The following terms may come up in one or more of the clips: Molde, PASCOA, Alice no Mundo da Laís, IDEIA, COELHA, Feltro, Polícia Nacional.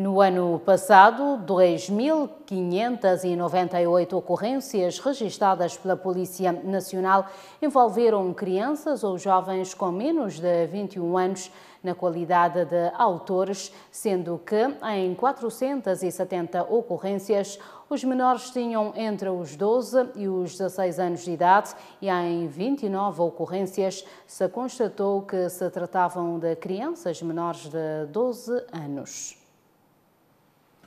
No ano passado, 2.598 ocorrências registadas pela Polícia Nacional envolveram crianças ou jovens com menos de 21 anos na qualidade de autores, sendo que, em 470 ocorrências, os menores tinham entre os 12 e os 16 anos de idade e, em 29 ocorrências, se constatou que se tratavam de crianças menores de 12 anos.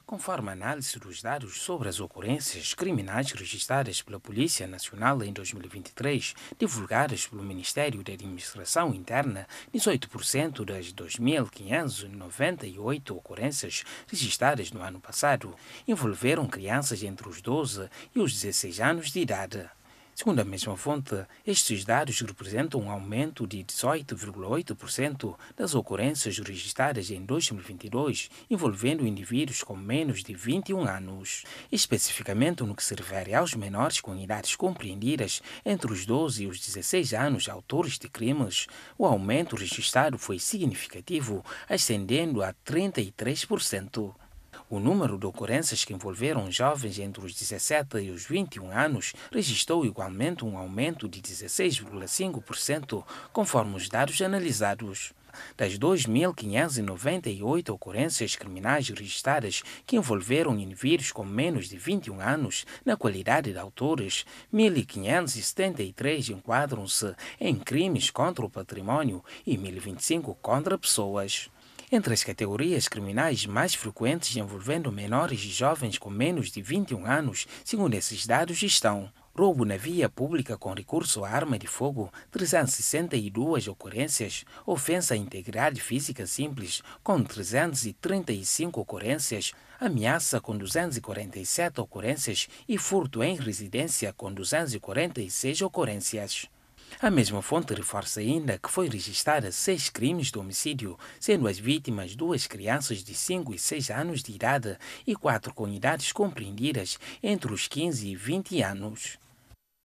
Conforme a análise dos dados sobre as ocorrências criminais registradas pela Polícia Nacional em 2023, divulgadas pelo Ministério da Administração Interna, 18% das 2.598 ocorrências registradas no ano passado envolveram crianças entre os 12 e os 16 anos de idade. Segundo a mesma fonte, estes dados representam um aumento de 18,8% das ocorrências registradas em 2022, envolvendo indivíduos com menos de 21 anos, especificamente no que se refere aos menores com idades compreendidas entre os 12 e os 16 anos autores de crimes. O aumento registrado foi significativo, ascendendo a 33%. O número de ocorrências que envolveram jovens entre os 17 e os 21 anos registrou igualmente um aumento de 16,5%, conforme os dados analisados. Das 2.598 ocorrências criminais registradas que envolveram indivíduos com menos de 21 anos na qualidade de autores, 1.573 enquadram-se em crimes contra o património e 1.025 contra pessoas. Entre as categorias criminais mais frequentes envolvendo menores e jovens com menos de 21 anos, segundo esses dados, estão roubo na via pública com recurso à arma de fogo, 362 ocorrências, ofensa à integridade física simples, com 335 ocorrências, ameaça com 247 ocorrências e furto em residência com 246 ocorrências. A mesma fonte reforça ainda que foi registrada 6 crimes de homicídio, sendo as vítimas 2 crianças de 5 e 6 anos de idade e 4 com idades compreendidas entre os 15 e 20 anos.